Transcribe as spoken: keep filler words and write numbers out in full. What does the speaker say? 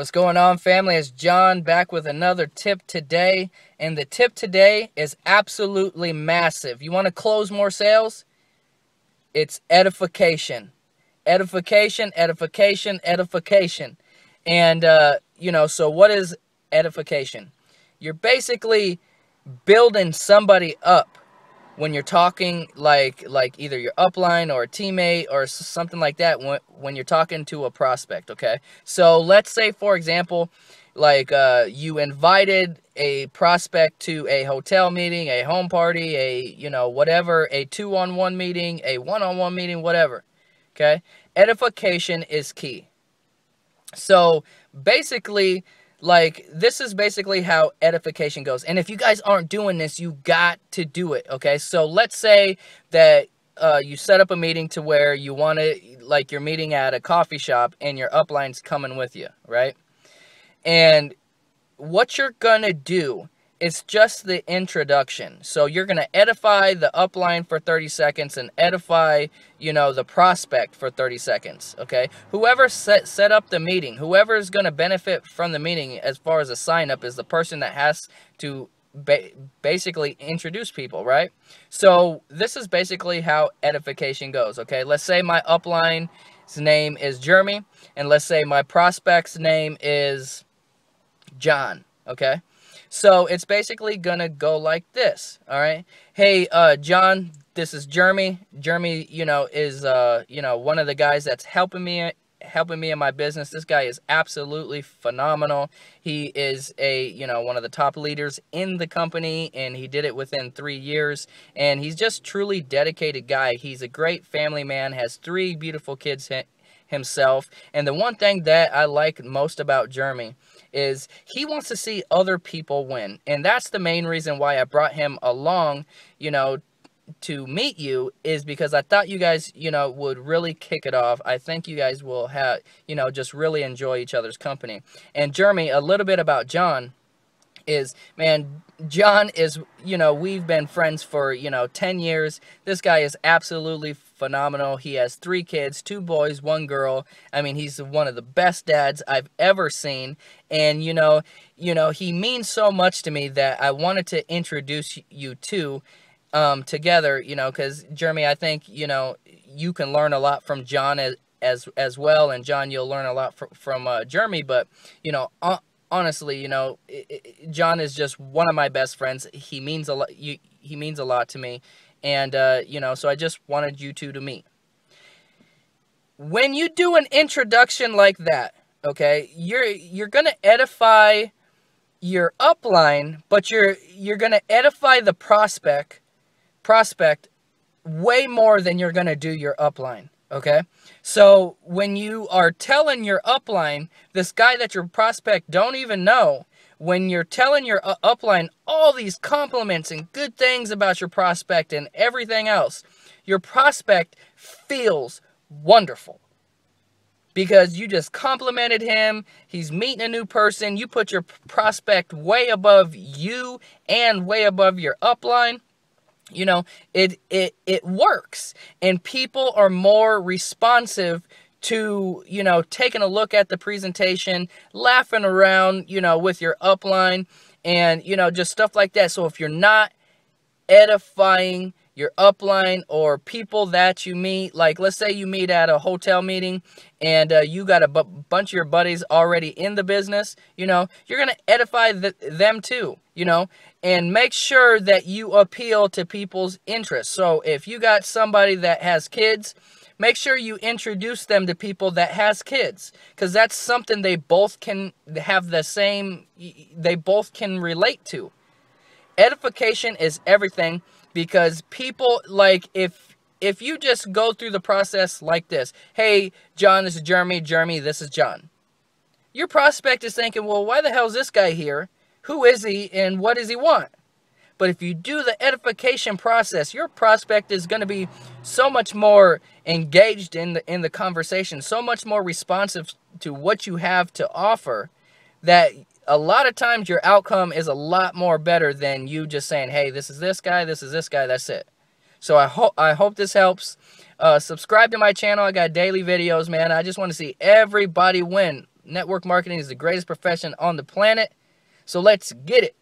What's going on, family? It's John back with another tip today, and the tip today is absolutely massive. You want to close more sales? It's edification. Edification, edification, edification. And, uh, you know, so what is edification? You're basically building somebody up when you're talking, like like either your upline or a teammate or something like that, when, when you're talking to a prospect, okay? So let's say, for example, like uh, you invited a prospect to a hotel meeting, a home party, a, you know, whatever, a two-on-one meeting, a one-on-one meeting, whatever, okay? Edification is key. So basically, like, this is basically how edification goes. And if you guys aren't doing this, you got to do it, okay? So let's say that uh, you set up a meeting to where you want to, like, you're meeting at a coffee shop and your upline's coming with you, right? And what you're going to do is just the introduction. So you're going to edify the upline for thirty seconds and edify, you know, the prospect for thirty seconds, okay? Whoever set, set up the meeting, whoever is going to benefit from the meeting as far as a sign-up is the person that has to ba basically introduce people, right? So this is basically how edification goes, okay? Let's say my upline's name is Jeremy, and let's say my prospect's name is John, okay? So it's basically going to go like this, all right? Hey, uh, John, this is Jeremy. Jeremy, you know, is, uh, you know, one of the guys that's helping me, helping me in my business. This guy is absolutely phenomenal. He is a, you know, one of the top leaders in the company, and he did it within three years. And he's just truly dedicated guy. He's a great family man, has three beautiful kids himself. And the one thing that I like most about Jeremy is he wants to see other people win. And that's the main reason why I brought him along, you know, to meet you, is because I thought you guys, you know, would really kick it off. I think you guys will have, you know, just really enjoy each other's company. And Jeremy, a little bit about John is, man, John is, you know, we've been friends for, you know, ten years. This guy is absolutely phenomenal. He has three kids, two boys, one girl. I mean, he's one of the best dads I've ever seen. And, you know, you know, he means so much to me that I wanted to introduce you two um, together, you know, because, Jeremy, I think, you know, you can learn a lot from John as, as, as well. And, John, you'll learn a lot fr from uh, Jeremy. But, you know, uh, honestly, you know, John is just one of my best friends. He means a lot. He means a lot to me, and uh, you know, so I just wanted you two to meet. When you do an introduction like that, okay, you're you're gonna edify your upline, but you're you're gonna edify the prospect prospect way more than you're gonna do your upline. Okay, so when you are telling your upline, this guy that your prospect don't even know, when you're telling your upline all these compliments and good things about your prospect and everything else, your prospect feels wonderful because you just complimented him. He's meeting a new person. You put your prospect way above you and way above your upline. You know, it, it, it works, and people are more responsive to, you know, taking a look at the presentation, laughing around, you know, with your upline and, you know, just stuff like that. So if you're not edifying your upline or people that you meet, like let's say you meet at a hotel meeting and uh, you got a bu bunch of your buddies already in the business, you know, you're going to edify th them too, you know, and make sure that you appeal to people's interests. So if you got somebody that has kids, make sure you introduce them to people that has kids, because that's something they both can have the same, they both can relate to. Edification is everything. Because people, like, if if you just go through the process like this, hey, John, this is Jeremy, Jeremy, this is John. Your prospect is thinking, well, why the hell is this guy here? Who is he and what does he want? But if you do the edification process, your prospect is going to be so much more engaged in the, in the conversation, so much more responsive to what you have to offer, that a lot of times your outcome is a lot more better than you just saying, hey, this is this guy, this is this guy, that's it. So I hope I hope this helps. Uh, subscribe to my channel. I got daily videos, man. I just want to see everybody win, Network marketing is the greatest profession on the planet. So let's get it.